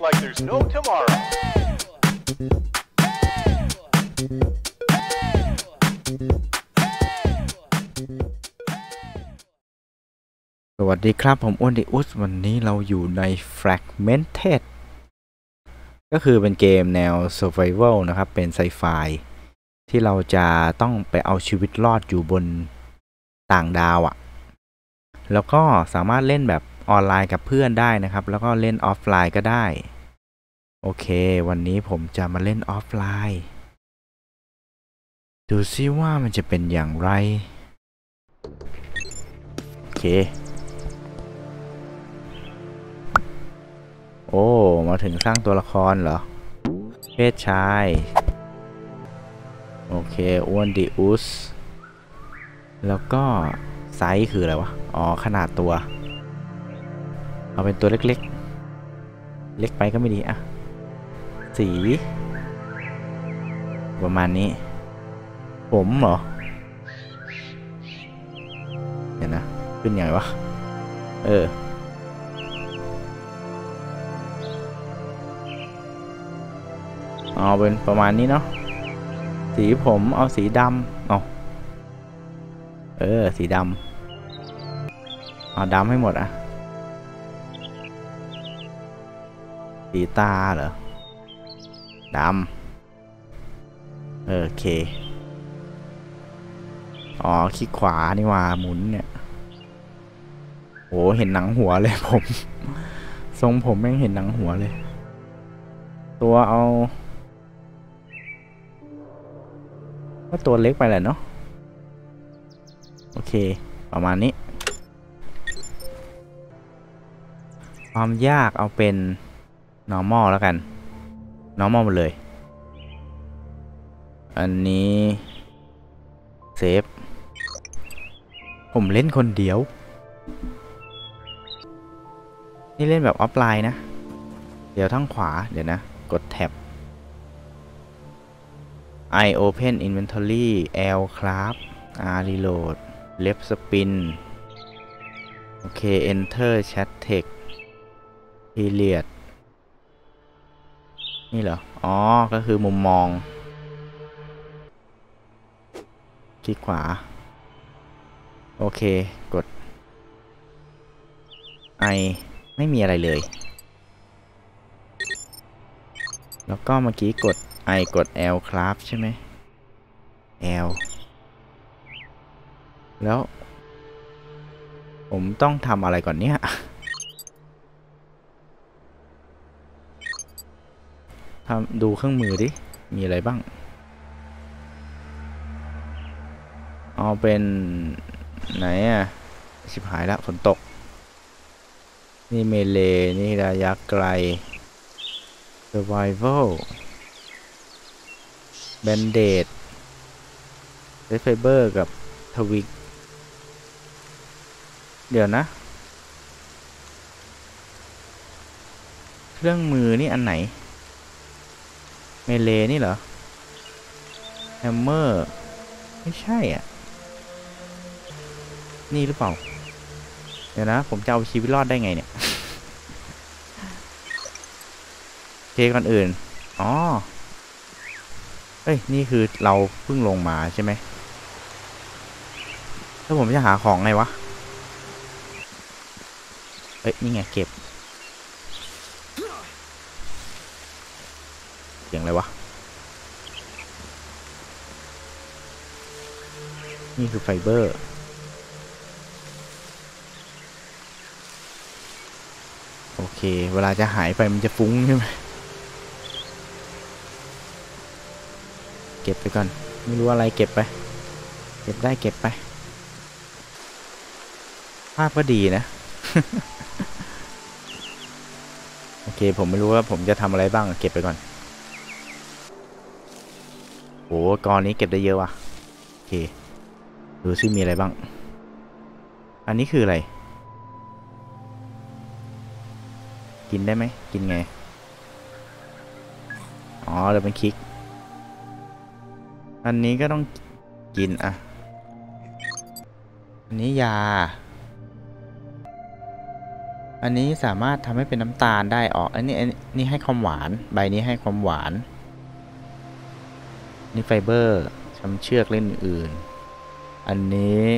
just like there's no tomorrow.สวัสดีครับผมอ้วนดิอุสวันนี้เราอยู่ใน Fragmented ก็คือเป็นเกมแนว Survival นะครับเป็นไซไฟที่เราจะต้องไปเอาชีวิตรอดอยู่บนต่างดาวอ่ะแล้วก็สามารถเล่นแบบออนไลน์กับเพื่อนได้นะครับแล้วก็เล่นออฟไลน์ก็ได้โอเควันนี้ผมจะมาเล่นออฟไลน์ดูซิว่ามันจะเป็นอย่างไรโอเคโอ้มาถึงสร้างตัวละครเหรอเพศชายโอเคอ้วนดิอุสแล้วก็ไซส์คืออะไรวะอ๋อขนาดตัวเอาเป็นตัวเล็กๆ เล็กไปก็ไม่ดีอะสีประมาณนี้ผมเหรอเดี๋ยวนะขึ้นยังไงวะเอาเป็นประมาณนี้เนาะสีผมเอาสีดำเอาสีดำเอาดำให้หมดอะสีตาเหรอดำโอเคอ๋อคลิกขวานี่ว่าหมุนเนี่ยโหเห็นหนังหัวเลยผม ทรงผมแม่งเห็นหนังหัวเลยตัวเอาก็ตัวเล็กไปแหละเนาะโอเคประมาณนี้ความยากเอาเป็น normal แล้วกัน normal หมดเลยอันนี้เซฟผมเล่นคนเดียวนี่เล่นแบบออฟไลน์นะเดี๋ยวทางขวาเดี๋ยวนะกดแท็บ I open inventory L craft R reload left spin โอเค enter chat text period นี่เหรออ๋อก็คือมุมมองคลิกขวาโอเคกด I ไม่มีอะไรเลยแล้วก็เมื่อกี้กด I กด L ครับใช่ไหม L แล้วผมต้องทำอะไรก่อนเนี่ยทำดูเครื่องมือดิมีอะไรบ้างเอาเป็นไหนอ่ะชิบหายแล้วฝนตกนี่เมเลนี่ระยะไกล survival bandage red fiber กับทวิกเดี๋ยวนะเครื่องมือนี่อันไหนเมเลนี่เหรอแฮมเมอร์ไม่ใช่อ่ะนี่หรือเปล่าเดี๋ยวนะผมจะเอาชีวิตรอดได้ไงเนี่ยเคก่อนอื่นอ๋อเอ้ยนี่คือเราเพิ่งลงมาใช่ไหมแล้วผมจะหาของไงวะเอ้ยนี่ไงเก็บเสียงอะไรวะนี่คือไฟเบอร์โอเคเวลาจะหายไปมันจะฟุ้งใช่ไหมเก็บไปก่อนไม่รู้อะไรเก็บไปเก็บได้เก็บไปภาพก็ดีนะ โอเคผมไม่รู้ว่าผมจะทำอะไรบ้างเก็บไปก่อนโอ้กองนี้เก็บได้เยอะว่ะโอเคดูซิมีอะไรบ้างอันนี้คืออะไรกินได้ไหมกินไงอ๋อเดี๋ยวเป็นคลิกอันนี้ก็ต้องกินอ่ะอันนี้ยา อันนี้สามารถทำให้เป็นน้ำตาลได้ออกอันนี้ให้ความหวานใบนี้ให้ความหวานนี่ไฟเบอร์ช้ำเชือกเล่นอื่นอันนี้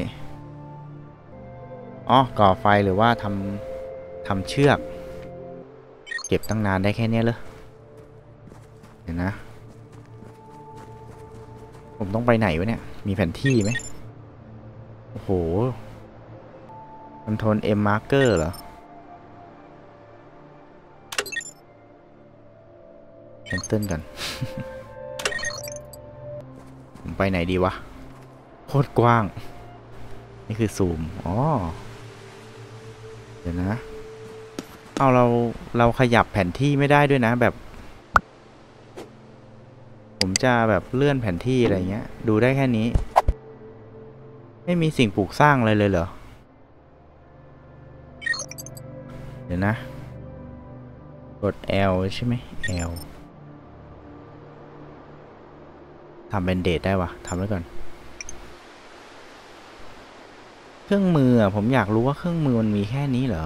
อ๋อก่อไฟหรือว่าทำเชือกเก็บตั้งนานได้แค่นี้เลยเดี๋ยวนะผมต้องไปไหนวะเนี่ยมีแผนที่ไหมโอ้โหคอนโทรล M marker เหรอแคนเซิลกัน ผมไปไหนดีวะโคตรกว้างนี่คือซูมอ๋อเดี๋ยวนะเอาเราขยับแผนที่ไม่ได้ด้วยนะแบบผมจะแบบเลื่อนแผนที่อะไรเงี้ยดูได้แค่นี้ไม่มีสิ่งปลูกสร้างอะไรเลยเหรอเดี๋ยวนะกด L ใช่ไหม L ทำเป็นเดทได้วะทำไว้ก่อนเครื่องมือผมอยากรู้ว่าเครื่องมือมันมีแค่นี้เหรอ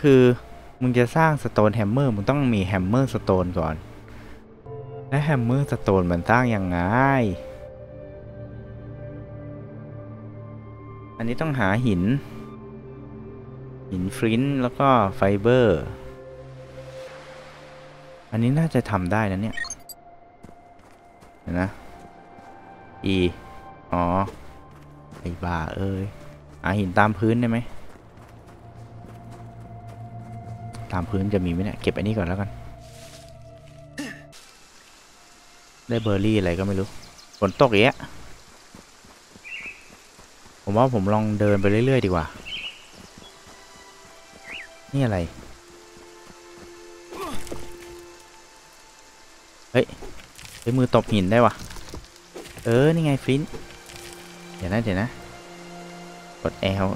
คือมึงจะสร้างสโตนแฮมเมอร์มึงต้องมีแฮมเมอร์สโตนก่อนและแฮมเมอร์สโตนมันสร้างยังไงอันนี้ต้องหาหินฟลินต์แล้วก็ไฟเบอร์อันนี้น่าจะทำได้นะเนี่ยนะ E อ๋อไอ้บ้าเอ้ยหาหินตามพื้นได้ไหมตามพื้นจะมีไหมเนี่ยเก็บอันนี้ก่อนแล้วกันได้เบอร์รี่อะไรก็ไม่รู้ฝนตกเยอะผมว่าผมลองเดินไปเรื่อยๆดีกว่านี่อะไรเฮ้ยใช้มือตบหินได้วะเออนี่ไงฟลินต์เดี๋ยวนะกด L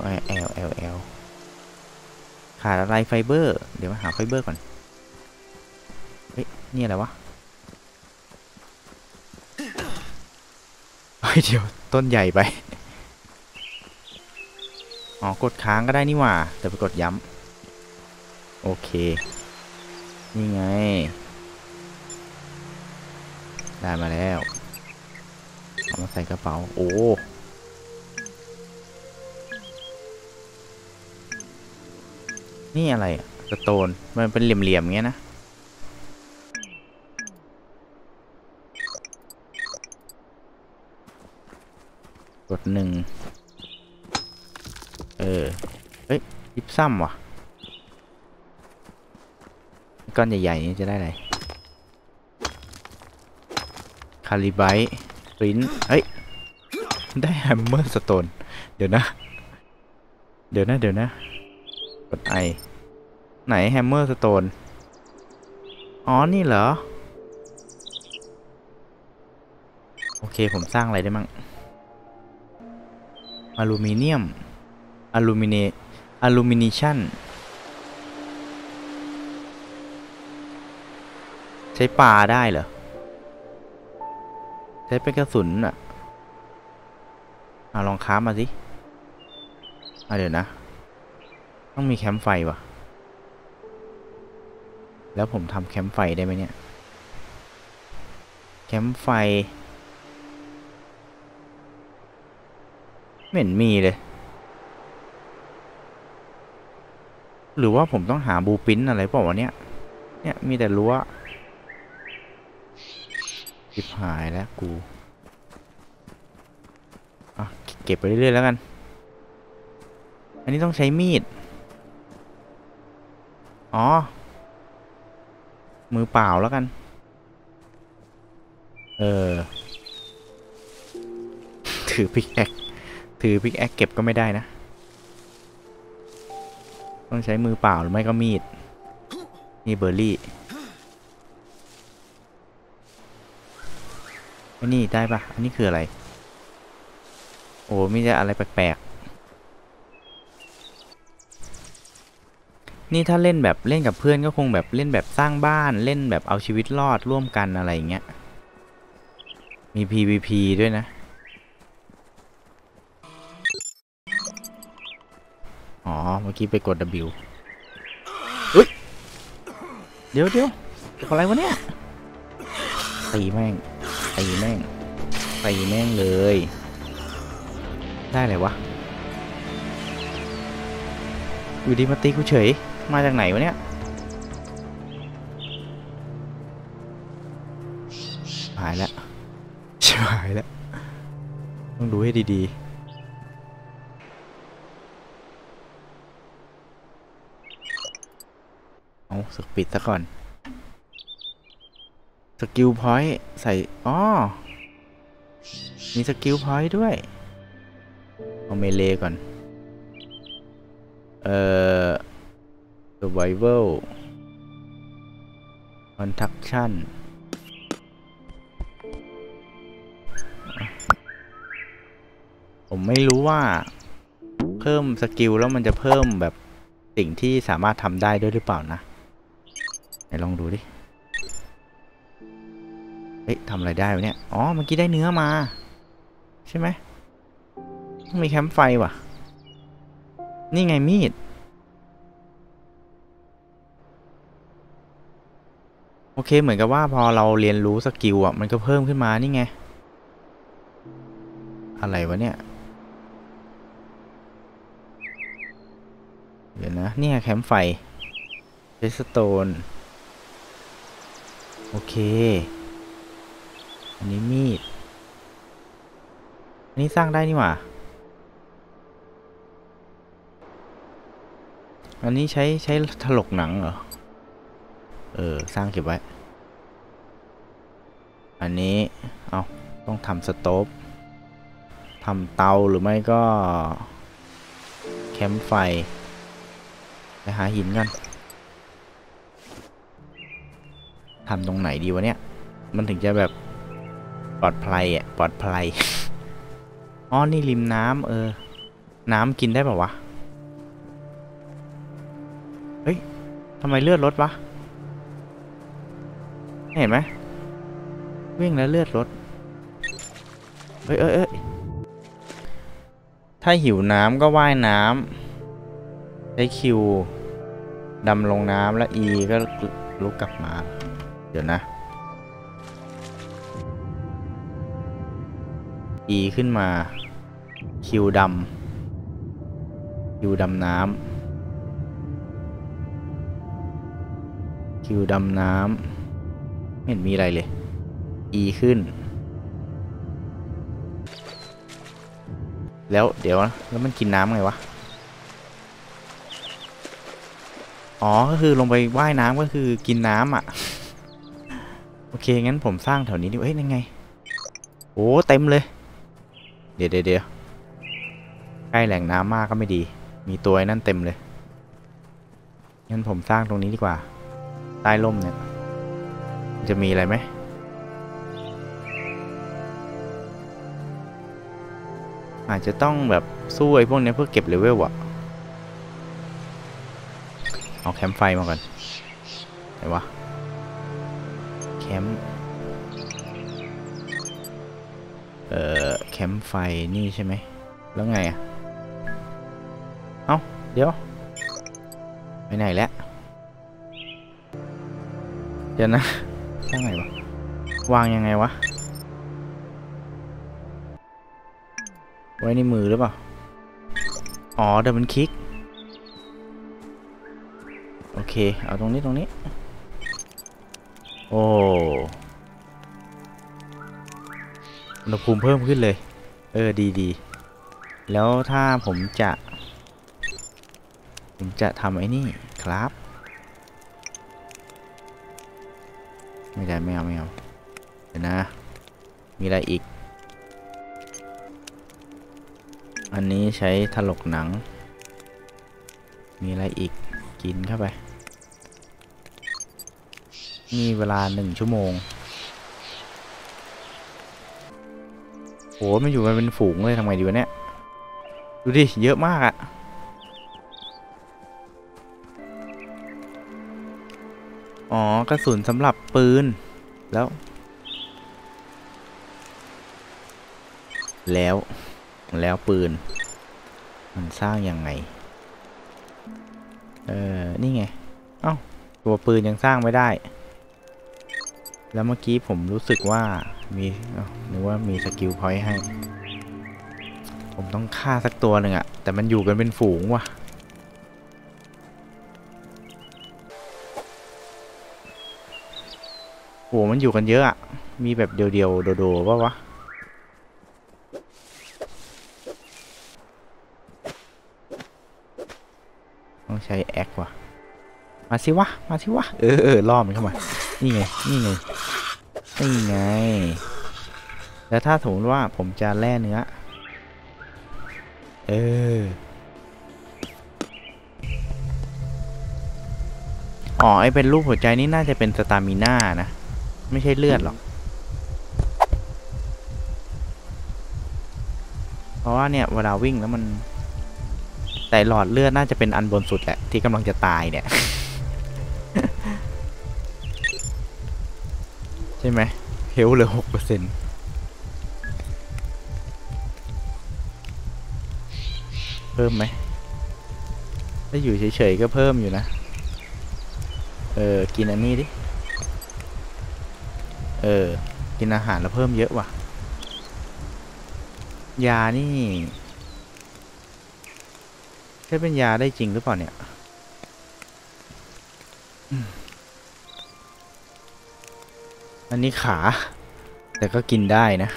ขาดอะไรไฟเบอร์เดี๋ยวมาหาไฟเบอร์ก่อนเฮ้ยนี่อะไรวะเดี๋ยวต้นใหญ่ไปอ๋อกดค้างก็ได้นี่หว่าแต่ไปกดย้ำโอเคนี่ไงได้มาแล้วเอามาใส่กระเป๋าโอ้นี่อะไรอะสโตนมันเป็นเหลี่ยมๆเงี้ยนะกดหนึ่งเฮ้ยยิบซ้ำว่ะก้อนใหญ่ๆนี่จะได้อะไรคาลิไบต์ปริ้นเฮ้ยได้แฮมเมอร์สโตนเดี๋ยวนะกด I ไหนแฮมเมอร์สโตนอ๋อนี่เหรอโอเคผมสร้างอะไรได้มั่งอลูมิเนียมอลูมิเนชั่นใช้ปลาได้เหรอใช้เป็นกระสุนอ่ะลองค้ามาสิเดี๋ยวนะต้องมีแคมป์ไฟว่ะแล้วผมทำแคมป์ไฟได้ไหมเนี่ยแคมป์ไฟไม่เห็นมีเลยหรือว่าผมต้องหาบูปิ้นอะไรเปล่าวะเนี่ยมีแต่รั้วชิบหายแล้วกูอ่ะเก็บไปเรื่อยๆแล้วกันอันนี้ต้องใช้มีดอ๋อมือเปล่าแล้วกันถือพิกแอคเก็บก็ไม่ได้นะต้องใช้มือเปล่าหรือไม่ก็มีดนี่เบอร์รี่อันนี้ได้ปะอันนี้คืออะไรโอ้มีแต่อะไรแปลกๆนี่ถ้าเล่นแบบเล่นกับเพื่อนก็คงแบบเล่นแบบสร้างบ้านเล่นแบบเอาชีวิตรอดร่วมกันอะไรอย่างเงี้ยมี PVP ด้วยนะ อ๋อเมื่อกี้ไปกด W อุ๊ยเดี๋ยวอะไรวะเนี่ยตีแม่งเลยได้เลยวะอยู่ดีมาตีกูเฉยมาจากไหนวะเนี่ยหายแล้วต้องดูให้ดีๆเอาสึกปิดซะก่อนสกิลพอยต์ใส่อ๋อมีสกิลพอยต์ด้วยเอาเมเลก่อนsurvival construction ผมไม่รู้ว่าเพิ่มสกิลแล้วมันจะเพิ่มแบบสิ่งที่สามารถทำได้ด้วยหรือเปล่านะไหนลองดูดิเอ๊ะทำอะไรได้วะเนี่ยอ๋อเมื่อกี้ได้เนื้อมาใช่ไหมต้องมีแคมป์ไฟว่ะนี่ไงมีดโอเคเหมือนกับว่าพอเราเรียนรู้สกิลอ่ะมันก็เพิ่มขึ้นมานี่ไงอะไรวะเนี่ยเดี๋ยวนะเนี่ยแคมป์ไฟเรสโตนโอเคอันนี้มีดอันนี้สร้างได้นี่หว่าอันนี้ใช้ถลกหนังเหรอสร้างเก็บไว้อันนี้เอาต้องทำสโต๊บทำเตาหรือไม่ก็แคมป์ไฟไปหาหินกันทำตรงไหนดีวะเนี่ยมันถึงจะแบบปลอดภัยอ่ะปลอดภัยอ๋อนี่ริมน้ำน้ำกินได้ป่าววะเฮ้ยทำไมเลือดลดวะเห็นไหมวิ่งแล้วเลือดลดเอ้ยถ้าหิวน้ำก็ว่ายน้ำใช้คิวดำลงน้ำและ E ก็ลุกกลับมาเดี๋ยวนะ E ขึ้นมาคิวดำน้ำไม่เห็นมีอะไรเลย E ขึ้นแล้วเดี๋ยวแล้วมันกินน้ำไงวะอ๋อก็คือลงไปว่ายน้ำก็คือกินน้ำอ่ะโอเคงั้นผมสร้างแถวนี้ดิเอ้ยยังไงโอ้เต็มเลยเดี๋ยวใกล้แหล่งน้ำมากก็ไม่ดีมีตัวนั่นเต็มเลยงั้นผมสร้างตรงนี้ดีกว่าใต้ร่มเนี่ยจะมีอะไรไหมอาจจะต้องแบบสู้ไอ้พวกนี้เพื่อเก็บเลเวลอะเอาแคมป์ไฟมาก่อนไหนวะแคมป์ไฟนี่ใช่ไหมแล้วไงอะเอ้าเดี๋ยวไปไหนแล้วเดี๋ยวนะตั้งไหนวะวางยังไงวะไว้ในมือหรือเปล่าอ๋อเดี๋ยวมันคลิกโอเคเอาตรงนี้โอ้อุณหภูมิเพิ่มขึ้นเลยดีแล้วถ้าผมจะทำไอ้นี่ครับไม่เอาเดี๋ยวนะมีอะไรอีกอันนี้ใช้ถลกหนังมีอะไรอีกกินเข้าไปมีเวลา1 ชั่วโมงโหมันอยู่กันเป็นฝูงเลยทำไงดีวะเนี่ยดูดิเยอะมากอะอ๋อกระสุนสำหรับปืนแล้วปืนมันสร้างยังไง นี่ไงเอ้าตัวปืนยังสร้างไม่ได้แล้วเมื่อกี้ผมรู้สึกว่ามีหรือว่ามีสกิลพอยต์ให้ผมต้องฆ่าสักตัวหนึ่งอะแต่มันอยู่กันเป็นฝูงว่ะโหมันอยู่กันเยอะอะมีแบบเดียวๆโดดๆป่ะวะต้องใช้แอคว่ะมาสิวะเออล่อมันเข้ามานี่ไงแล้วถ้าสมมติว่าผมจะแล่เนื้ออ๋อไอเป็นรูปหัวใจนี่น่าจะเป็นสตามิน่านะไม่ใช่เลือดหรอกเพราะว่าเนี่ยเวลาวิ่งแล้วมันแต่หลอดเลือดน่าจะเป็นอันบนสุดแหละที่กำลังจะตายเนี่ยใช่ไหมเฮลเหลือ 6%เพิ่มไหมถ้าอยู่เฉยๆก็เพิ่มอยู่นะกินอันนี้ดิกินอาหารแล้วเพิ่มเยอะว่ะยานี่ใช่เป็นยาได้จริงหรือเปล่าเนี่ยอันนี้ขาแต่ก็กินได้นะ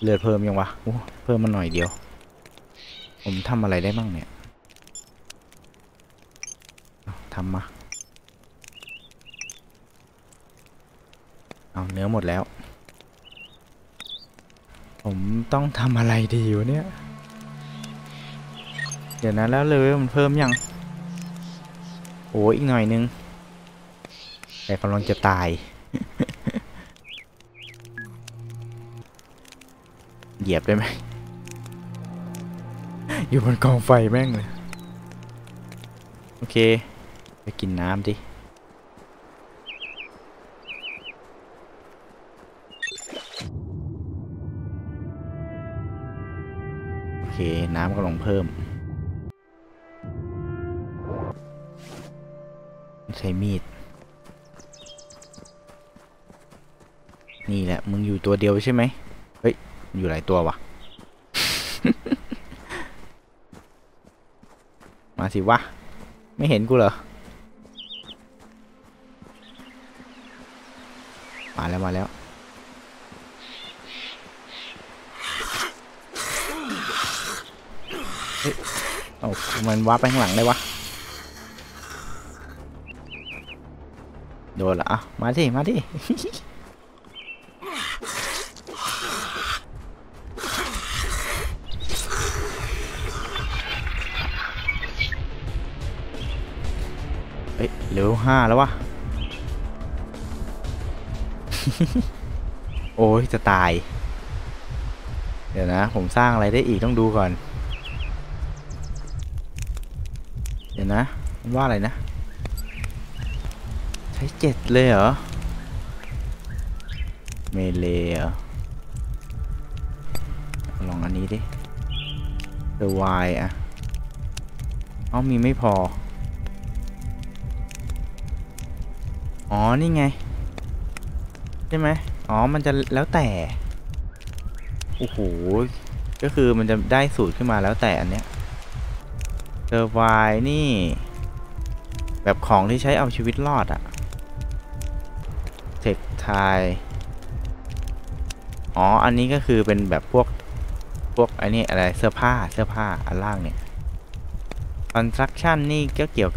เลือดเพิ่มยังวะเพิ่มมาหน่อยเดียวผมทำอะไรได้บ้างเนี่ยทำมาเอาเนื้อหมดแล้วผมต้องทำอะไรดีวะเนี่ยเดี๋ยวนะแล้วเลยมันเพิ่มยังโอ้อีกหน่อยนึงแต่กำลังจะตาย เหยียบได้ไหม อยู่บนกองไฟแม่งเลยโอเคไปกินน้ำดิโอเคน้ำก็ลงเพิ่มใช้มีดนี่แหละมึงอยู่ตัวเดียวใช่ไหมเฮ้ยอยู่หลายตัววะ มาสิวะไม่เห็นกูเหรอมาแล้วเฮ้ยโอ้มันวาร์ปไปข้างหลังเลยวะโดนละอ่ะมาดิ เฮ้ยเลเวล 5แล้ววะ โอ้ยจะตายเดี๋ยวนะผมสร้างอะไรได้อีกต้องดูก่อนเดี๋ยวนะว่าอะไรนะใช้7เลยเหรอเมเลเหรอลองอันนี้ดิเดอะวายอ่ะเอามีไม่พออ๋อนี่ไงใช่ไหมอ๋อมันจะแล้วแต่โอ้โหก็คือมันจะได้สูตรขึ้นมาแล้วแต่อันเนี้ยเดอะวายนี่แบบของที่ใช้เอาชีวิตรอดอะเทคไทยอ๋ออันนี้ก็คือเป็นแบบพวกอันนี้อะไรเสื้อผ้าอันล่างเนี่ยคอนสตรักชั่นนี่ก็เกี่ยว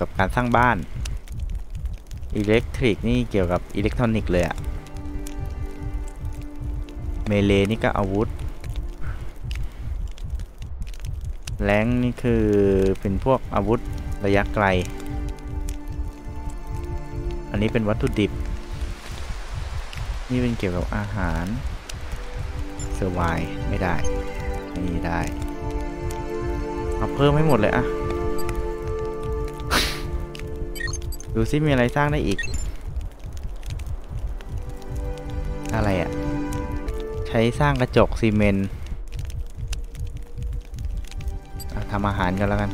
กับการสร้างบ้านอิเล็กทริกนี่เกี่ยวกับอิเล็กทรอนิกส์เลยอะเมเลนี่ก็อาวุธแรงนี่คือเป็นพวกอาวุธระยะไกลอันนี้เป็นวัตถุดิบนี่เป็นเกี่ยวกับอาหารเซอร์ไวไม่ได้นี่ได้เอาเพิ่มให้หมดเลยอะดูซิมีอะไรสร้างได้อีกอะไรอะใช้สร้างกระจกซีเมนต์ ทำอาหารกันแล้วกัน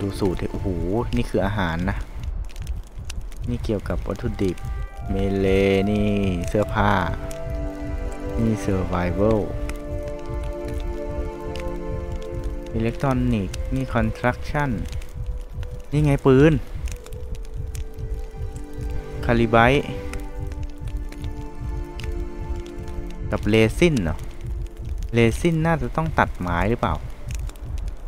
ดูสูตรโอ้โหนี่คืออาหารนะนี่เกี่ยวกับวัตถุดิบเมเลนี่เสื้อผ้านี่เซอร์ไวเวิลอิเล็กทรอนิกส์นี่คอนสตรักชั่นนี่ไงปืนคาลิไบต์กับเรซินเหรอเรซินน่าจะต้องตัดไม้หรือเปล่า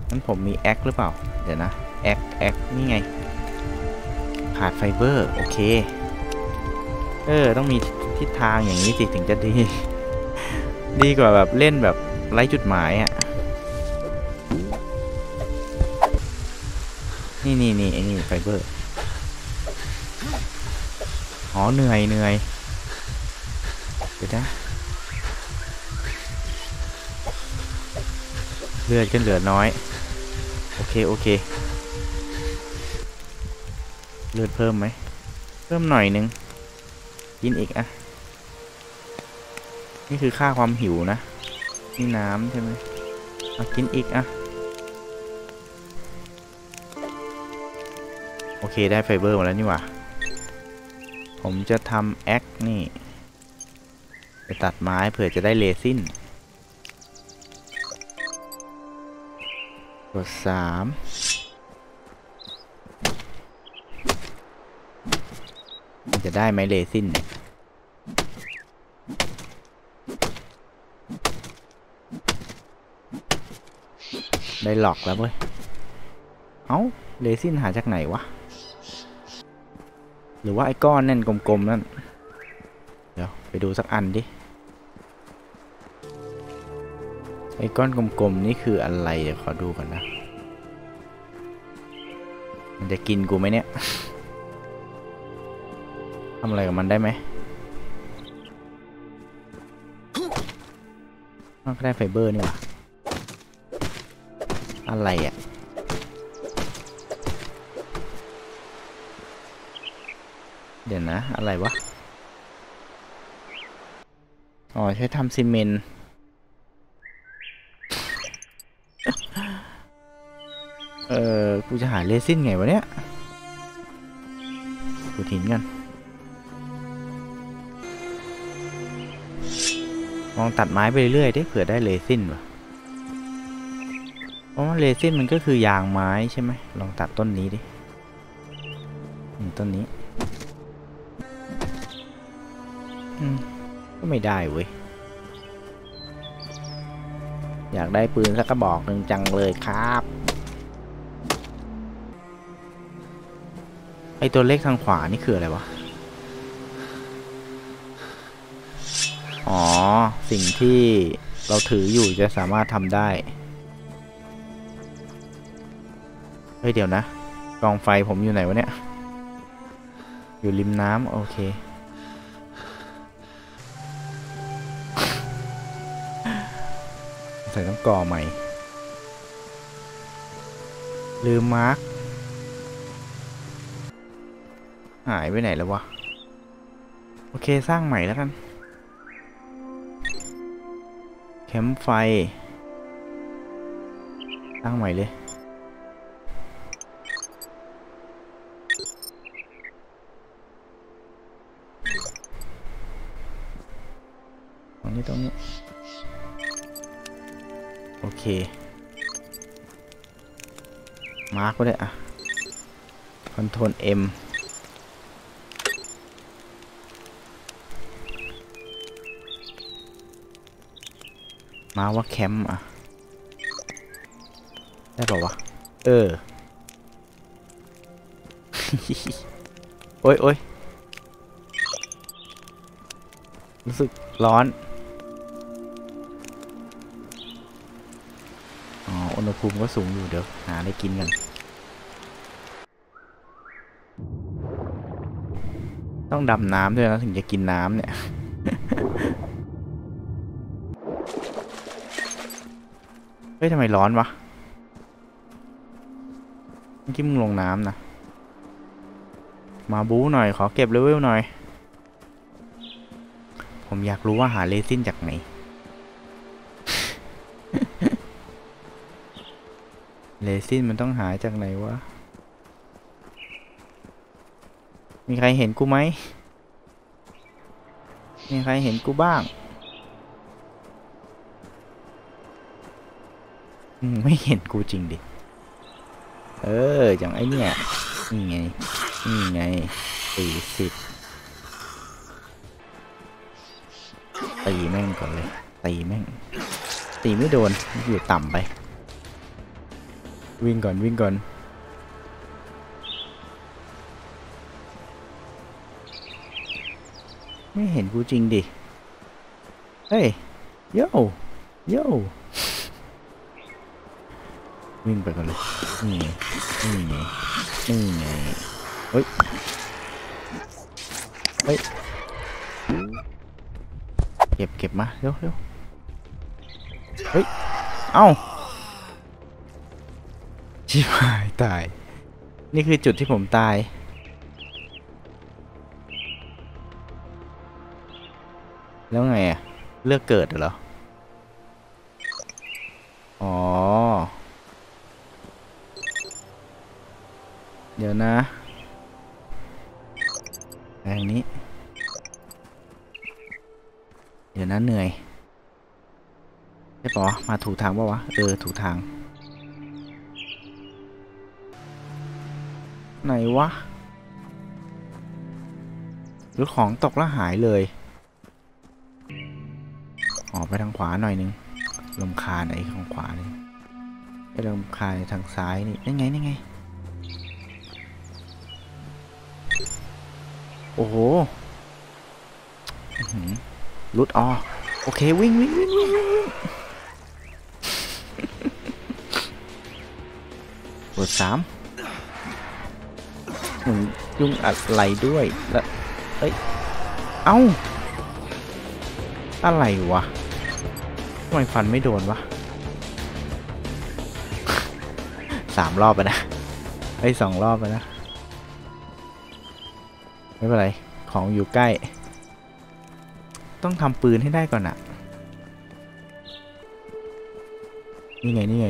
งั้นผมมีแอคหรือเปล่าเดี๋ยวนะแอคนี่ไงขาดไฟเบอร์โอเคต้องมีทิศทางอย่างนี้สิถึงจะดีดีกว่าแบบเล่นแบบไร้จุดหมายอ่ะนี่ไอ้นี่ไฟเบอร์อ๋อเหนื่อยเดี๋ยวนะเลือดก็เหลือน้อยโอเคเลือดเพิ่มไหมเพิ่มหน่อยนึงกินอีกอ่ะนี่คือค่าความหิวนะนี่น้ำใช่ไหมเอากินอีกอ่ะโอเคได้ไฟเบอร์มาแล้วนี่หว่าผมจะทำแอคนี่ไปตัดไม้เผื่อจะได้เรซินกด3จะได้ไหมเรซินเนี่ยได้หลอกแล้วเว้ยเอ้าเรซินหาจากไหนวะหรือว่าไอ้ก้อนนั่นกลมๆนั่นเดี๋ยวไปดูสักอันดิไอ้ก้อนกลมๆนี่คืออะไรเดี๋ยวขอดูก่อนนะมันจะกินกูไหมเนี่ยทำอะไรกับมันได้ไหมมันก็ได้ไฟเบอร์นี่หว่าอะไรอ่ะเดี๋ยวนะอะไรวะอ๋อใช้ทำซีเมนต์กูจะหาเรซินไงวะเนี่ยกูทิ้งกันลองตัดไม้ไปเรื่อยๆได้เผื่อได้เรซินวะเพราะว่าเรซินมันก็คือยางไม้ใช่ไหมลองตัดต้นนี้ดิต้นนี้ก็ไม่ได้เว้ยอยากได้ปืนสักกระบอกหนึ่งจังเลยครับไอตัวเลขทางขวานี่คืออะไรวะอ๋อสิ่งที่เราถืออยู่จะสามารถทำได้เฮ้ยเดี๋ยวนะกองไฟผมอยู่ไหนวะเนี่ยอยู่ริมน้ำโอเคใส่ต้องก่อใหม่ลืมมาร์คหายไปไหนแล้ววะโอเคสร้างใหม่แล้วกันแคมป์ไฟสร้างใหม่เลยตรงนี้โอเคมาร์คก็ได้อะคอนโทรล Mมาว่าแคมป์อ่ะได้ป่าวะโอ้ยรู้สึกร้อนอ๋ออุณหภูมิก็สูงอยู่เดี๋ยวหาอะไรกินกันต้องดำน้ำด้วยนะถึงจะกินน้ำเนี่ยเฮ้ยทำไมร้อนวะเมื่อกี้มึงลงน้ำนะมาบู๊หน่อยขอเก็บเลเวลหน่อยผมอยากรู้ว่าหาเรซินจากไหน เรซินมันต้องหาจากไหนวะมีใครเห็นกูไหมมีใครเห็นกูบ้างไม่เห็นกูจริงดิเอออย่างไอ้เนี่ยนี่ไงนี่ไง40ตีแม่งก่อนเลยตีแม่งตีไม่โดนอยู่ต่ำไปวิ่งก่อนวิ่งก่อนไม่เห็นกูจริงดิเฮ้ยโย่โย่วิ่งไปก่อนเลยนี่นี่ไงนี่ไงเฮ้ยเฮ้ยเก็บเก็บมาเร็วเร็วเฮ้ยเอ้าชิบหายตายนี่คือจุดที่ผมตายแล้วไงอะเลือกเกิดเหรออ๋อเดี๋ยวนะอย่างนี้เดี๋ยวนะเหนื่อยใช่ปะมาถูกทางปะวะเออถูกทางไหนวะหรือของตกแล้วหายเลยออกไปทางขวาหน่อยนึงลำคาไหนทางขวานี่ไปลำคาทางซ้ายนี่นั่นไงนั่นไงโอ้โหลุดออโอเควิ่งวิ่งวิ่งวิ่งบท3ยุ่งอะไรด้วยแล้วเอ้ยเอ้าอะไรวะทำไมฟันไม่โดนวะ3รอบไปนะไอ้2รอบไปนะไม่เป็นไรของอยู่ใกล้ต้องทำปืนให้ได้ก่อนอะนี่ไงนี่ไง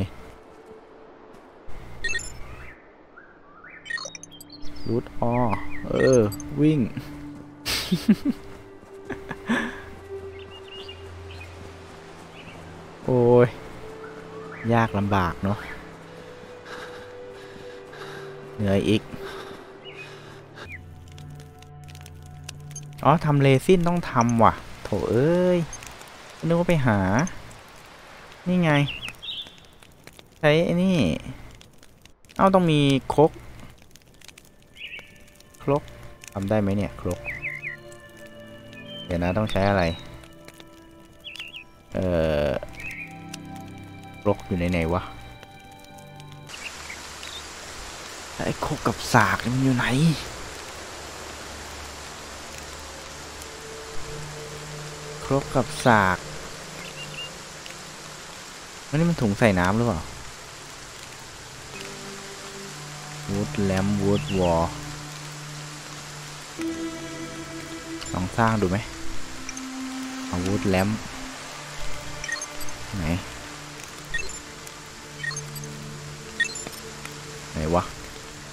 รูทอ้อเออวิ่ง โอ้ยยากลำบากเนาะเหนื่อยอีกอ๋อทำเรซินต้องทำว่ะโถเอ้ยนึกว่าไปหานี่ไงใช้ไอ้นี่เอ้าต้องมีครกครกทำได้ไหมเนี่ยครกเดี๋ยวนะต้องใช้อะไรครกอยู่ไหนๆวะไอ้ครกกับสากมันอยู่ไหนครกกับสากวันนี้มันถุงใส่น้ำหรือเปล่าวูดแลมวูดวอลลองสร้างดูไหมเอาวูดแลมไหนไหนวะ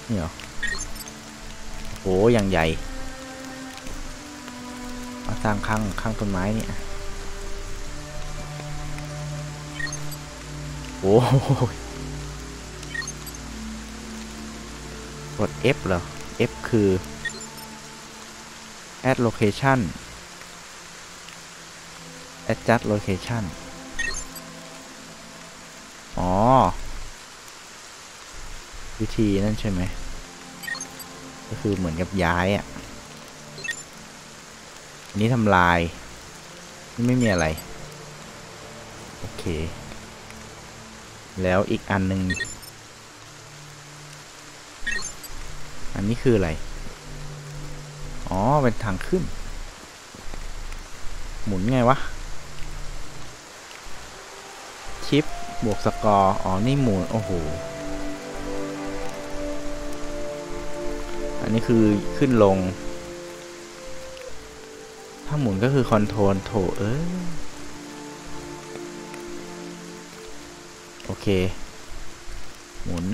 นี่เหรอโอ้ยังใหญ่สร้างข้างต้นไม้นี่โอ้ยกด F เหรอ F คือ add location adjust location อ๋อวิธีนั่นใช่ไหมก็คือเหมือนกับย้ายอะนี่ทำลายไม่มีอะไรโอเคแล้วอีกอันหนึ่งอันนี้คืออะไรอ๋อเป็นทางขึ้นหมุนไงวะชิปบวกสกอร์อ๋อนี่หมุนโอ้โหอันนี้คือขึ้นลงถ้าหมุนก็คือคอนโทรลโถเอ้ยโอเค หมุน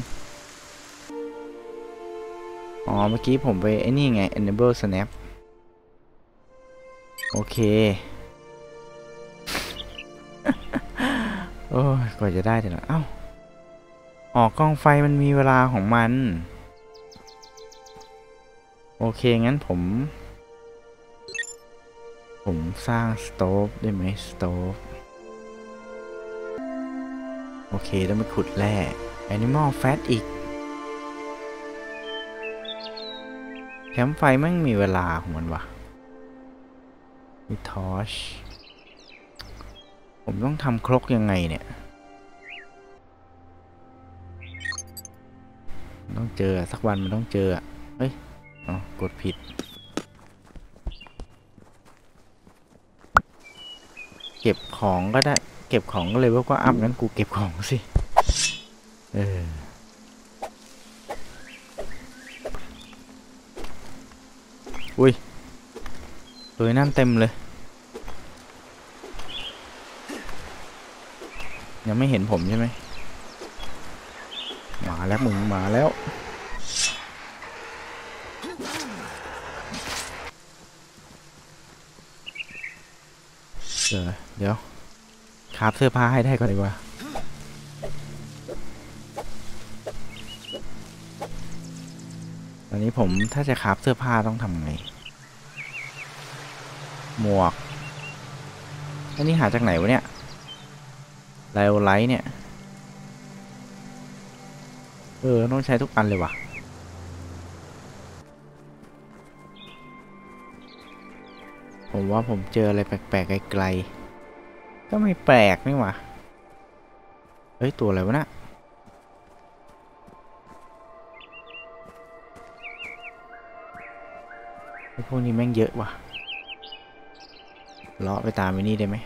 อ๋อเมื่อกี้ผมไปไอ้นี่ไง enable snap โอเค โอ้ยกว่าจะได้แต่ละเอ้าออกกล้องไฟมันมีเวลาของมันโอเคงั้นผมสร้างสโตฟได้ไหมสโตฟโอเคแล้วมาขุดแร่ Animal Fat อีกแคมป์ไฟแม่งมีเวลาของมันวะมีทอร์ชผมต้องทำครกยังไงเนี่ยต้องเจอสักวันมันต้องเจอเฮ้ยอ๋อกดผิดเก็บของก็ได้เก็บของก็เลยว่าก็อัพงั้นกูเก็บของสิอุ้ยเลยน้ำเต็มเลยยังไม่เห็นผมใช่ไหมมาแล้วมึงมาแล้วเดี๋ยวคาบเสื้อผ้าให้ได้ก่อนดีกว่าตอนนี้ผมถ้าจะคาบเสื้อผ้าต้องทำไงหมวกอันนี้หาจากไหนวะเนี่ยไลโอไลท์เนี่ยต้องใช้ทุกอันเลยว่ะผมว่าผมเจออะไรแปลกๆไกลๆก็ไม่แปลกนี่หว่าเฮ้ยตัวอะไรวะนะพวกนี้แม่งเยอะว่ะเลาะไปตามไปนี่ได้ไหม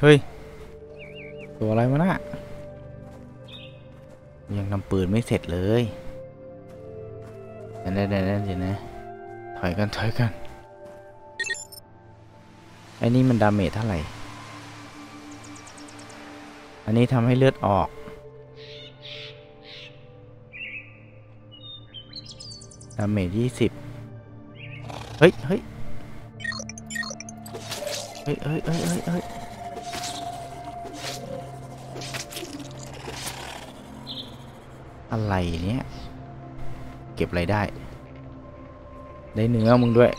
เฮ้ยตัวอะไรวะน่ะยังทำปืนไม่เสร็จเลยเดี๋ยวนะถอยกันไอ้นี่มันดาเมจเท่าไหร่อันนี้ทำให้เลือดออกดาเมจ20เฮ้ยอะไรเนี่ยเก็บอะไรได้เนื้อมึงด้วย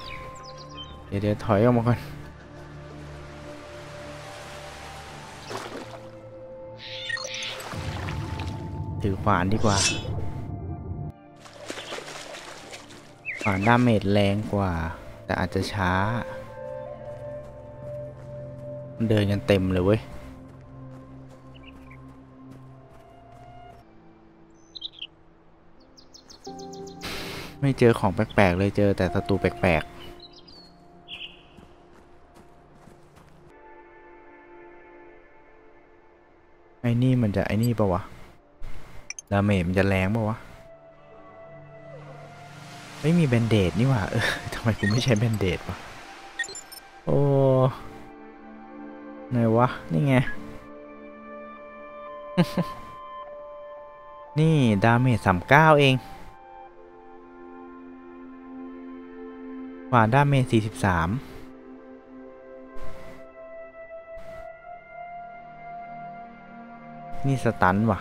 เดี๋ยวถอยออกมาก่อนถือขวานดีกว่าขวานดาเมจแรงกว่าแต่อาจจะช้ามันเดินกันเต็มเลยเว้ยไม่เจอของแปลกๆเลยเจอแต่ศัตรูแปลกๆไอ้นี่มันจะไอ้นี่ปะวะดาเมจมันจะแรงปะวะไม่มีแบนเดดนี่หว่าทำไมกูไม่ใช้แบนเดดวะโอ้ไหนวะนี่ไง นี่ดาเมจ39เองด้านเมตร43นี่สตันว่ะผมว่าผมฟา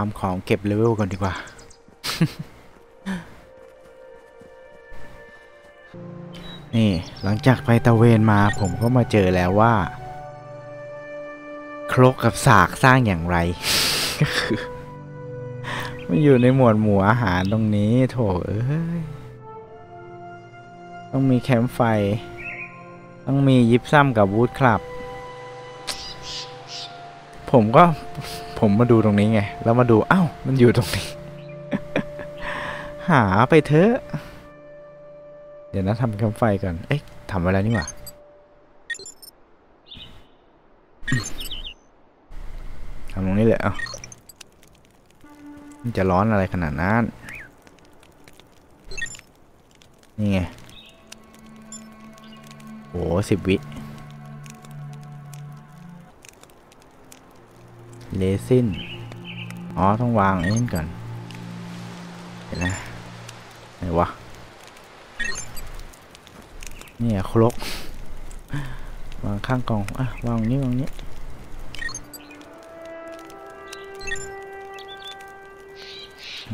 ร์มของเก็บเลเวลก่อนดีกว่า นี่หลังจากไปตะเวนมาผมก็มาเจอแล้วว่าครกกับสากสร้างอย่างไรก็คือมันอยู่ในหมวดหมู่อาหารตรงนี้โถเอ้ยต้องมีแคมป์ไฟต้องมียิปซัมกับวูดคลับผมมาดูตรงนี้ไงแล้วมาดูอ้าวมันอยู่ตรงนี้ หาไปเถอะเดี๋ยวนะทำแคมป์ไฟก่อนเอ๊ะทำไว้แล้วนี่หว่า ทำตรงนี้แหละมันจะร้อนอะไรขนาดนั้นนี่ไงโอ้10 วิเลซินต้องวางเองก่อนเห็นไหมไหนวะนี่ครกวางข้างกล่องวางนี้วางนี้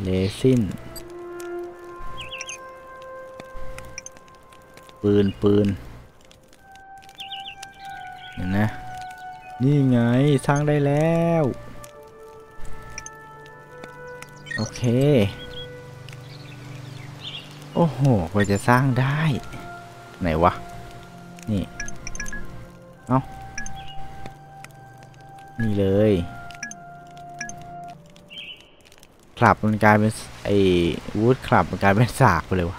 เลซินปืนเห็นนะนี่ไงสร้างได้แล้วโอเคโอ้โหกว่าจะสร้างได้ไหนวะนี่นี่เลยคลับมันกลายเป็นไอ้วูดคลับมันกลายเป็นสากไปเลยวะ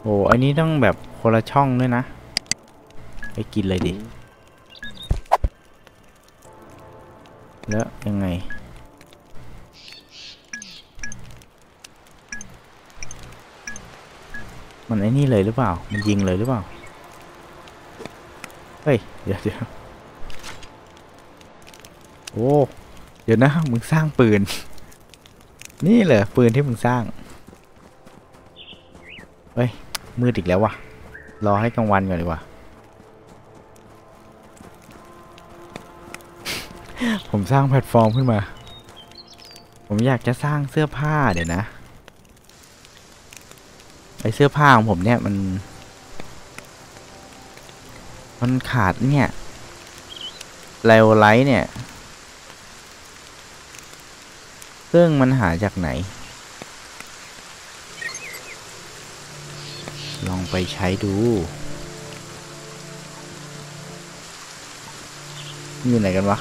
โอ้อันนี้ต้องแบบคนละช่องด้วยนะไปกินเลยดิแล้วยังไงมันไอ้นี่เลยหรือเปล่ามันยิงเลยหรือเปล่าเฮ้ยเดี๋ยวโอ้เดี๋ยวนะมึงสร้างปืนนี่เหรอปืนที่มึงสร้างเฮ้ยมืดอีกแล้ววะรอให้กลางวันก่อนดีกว่าผมสร้างแพลตฟอร์มขึ้นมาผมอยากจะสร้างเสื้อผ้าเดี๋ยวนะไอเสื้อผ้าของผมเนี่ยมันขาดเนี่ยไลโอไลท์เนี่ยซึ่งมันหาจากไหนลองไปใช้ดูอยู่ไหนกันวะ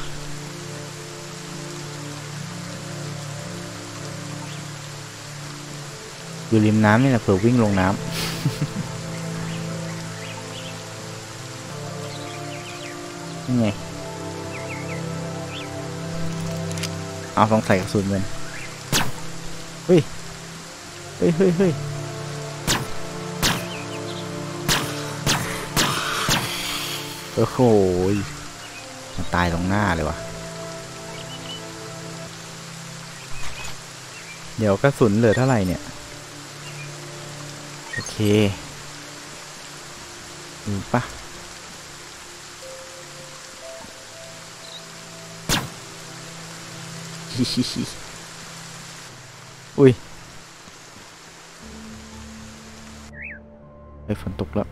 อยู่ริมน้ำนี่แหละเผื่อวิ่งลงน้ำนี่ไงเอาลองใส่กระสุนมันเฮ้ยโอ้โหมันตายตรงหน้าเลยวะเดี๋ยวกระสุนเหลือเท่าไหร่เนี่ยโอเคดูปะอุ้ยไอ้ฝนตกแล้ว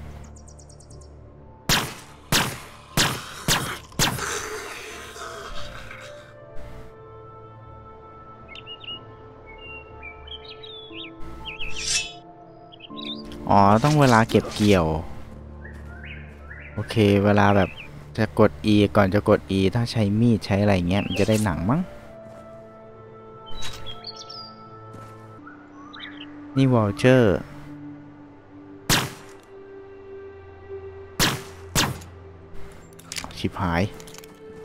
ต้องเวลาเก็บเกี่ยวโอเคเวลาแบบจะกด E ก่อนจะกด E ถ้าใช้มีดใช้อะไรเงี้ยมันจะได้หนังมั้งนี่วอลเชอร์ชิบหายเ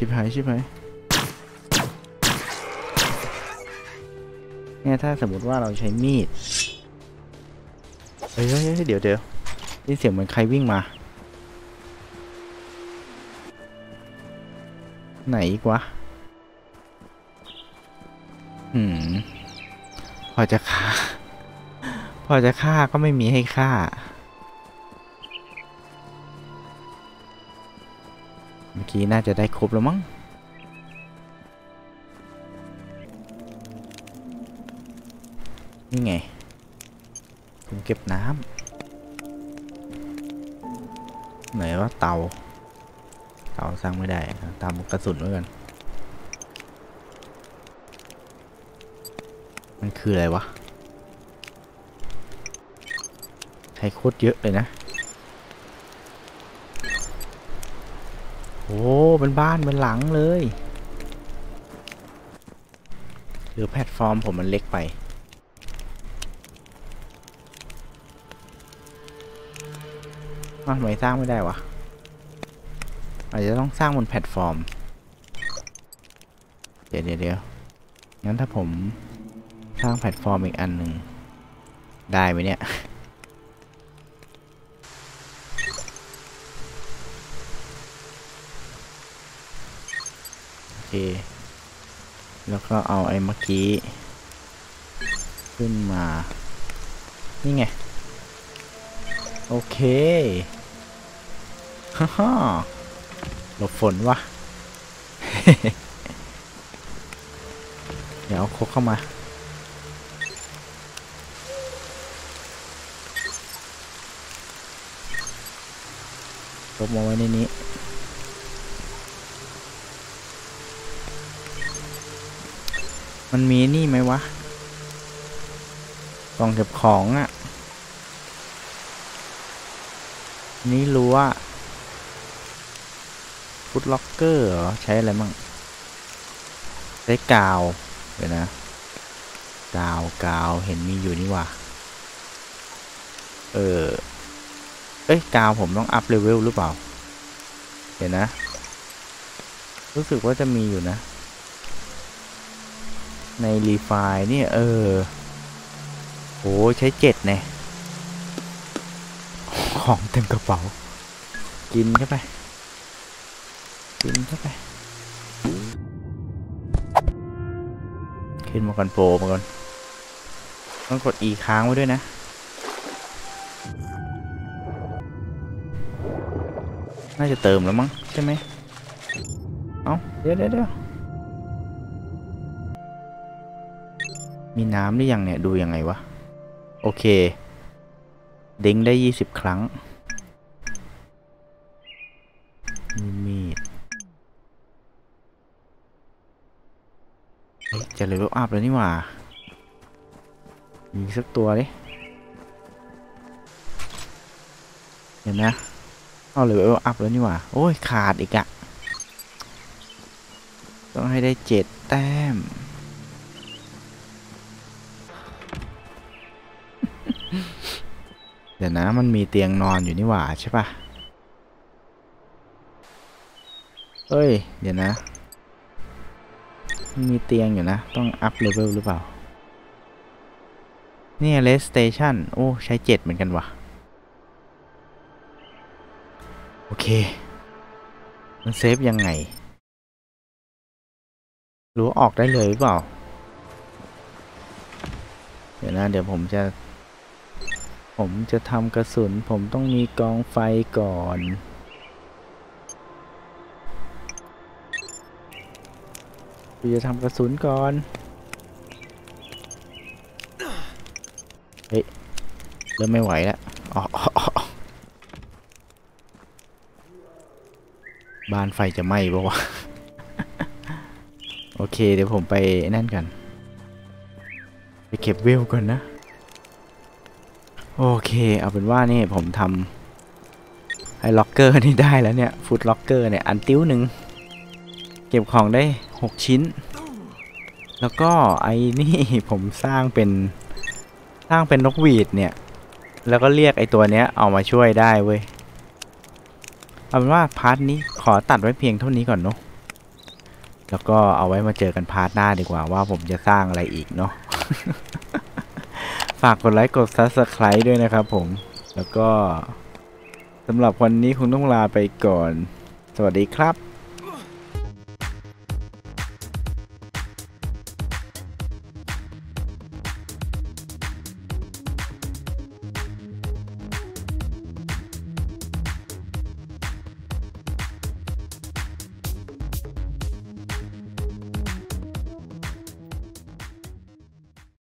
นี่ยถ้าสมมติว่าเราใช้มีดเดี๋ยวนี่เสียงเหมือนใครวิ่งมาไหนอีกวะพอจะฆ่าก็ไม่มีให้ฆ่าเมื่อกี้น่าจะได้ครบแล้วมั้งนี่ไงผมเก็บน้ำไหนว่าเตาสร้างไม่ได้ตามกระสุนไว้กันมันคืออะไรวะใช้โคตรเยอะเลยนะโอ้เป็นบ้านเป็นหลังเลยหรือแพลตฟอร์มผมมันเล็กไปทำไมสร้างไม่ได้วะไป อาจจะต้องสร้างบนแพลตฟอร์มเดี๋ยวงั้นถ้าผมสร้างแพลตฟอร์มอีกอันหนึ่งได้ไหมเนี่ยโอเคแล้วก็เอาไอ้เมื่อกี้ขึ้นมานี่ไงโอเคฮ่าหลบฝนวะ เดี๋ยวเอาโคกเข้ามาโคกมาไว้ในนี้มันมีนี่ไหมวะกล่องเก็บของอ่ะนี่รู้ว่าฟุตล็อกเกอร์เหรอใช้อะไรมั่งใช้กาวเดี๋ยวนะกาวเห็นมีอยู่นี่ว่ะกาวผมต้องอัพเลเวลหรือเปล่าเดี๋ยวนะรู้สึกว่าจะมีอยู่นะในรีไฟล์นี่โอ้ใช้7เนี่ยของเต็มกระเป๋ากินเข้าไปขึ้นมาก่อนโปรมาก่อนต้องกด E ค้างไว้ด้วยนะน่าจะเติมแล้วมั้งใช่ไหมเอ้าเดี๋ยวมีน้ำหรือยังเนี่ยดูยังไงวะโอเคเด้งได้20ครั้งมีดจะเลเวลอัพแล้วนี่หว่ามีสักตัวดิเห็นนะเอาเลเวลอัพแล้วนี่หว่าโอ้ยขาดอีกอะต้องให้ได้7แต้มเดี๋ยวนะมันมีเตียงนอนอยู่นี่หว่าใช่ปะเอ้ยเดี๋ยวนะมีเตียงอยู่นะต้องอัพเลเวลหรือเปล่านี่เลสสเตชันโอ้ใช้7เหมือนกันว่ะโอเคมันเซฟยังไงหรือออกได้เลยหรือเปล่าเดี๋ยวนะเดี๋ยวผมจะทำกระสุนผมต้องมีกองไฟก่อนผมจะทำกระสุนก่อนเฮ้ยเริ่มไม่ไหวแล้วบ้านไฟจะไหม้ปะวะ โอเคเดี๋ยวผมไปนั่นกันไปเก็บเวลก่อนนะโอเคเอาเป็นว่านี่ผมทำไอ้ล็อกเกอร์นี่ได้แล้วเนี่ยฟุตล็อกเกอร์เนี่ยอันติ้วหนึ่งเก็บของได้6ชิ้นแล้วก็ไอ้นี่ผมสร้างเป็นนกหวีดเนี่ยแล้วก็เรียกไอ้ตัวเนี้ยเอามาช่วยได้เว้ยเอาเป็นว่าพาร์ทนี้ขอตัดไว้เพียงเท่านี้ก่อนเนาะแล้วก็เอาไว้มาเจอกันพาร์ทหน้าดีกว่าว่าผมจะสร้างอะไรอีกเนาะ ฝากกดไลค์กด Subscribe ด้วยนะครับผมแล้วก็สำหรับวันนี้คงต้องลาไปก่อนสวัสดีครับ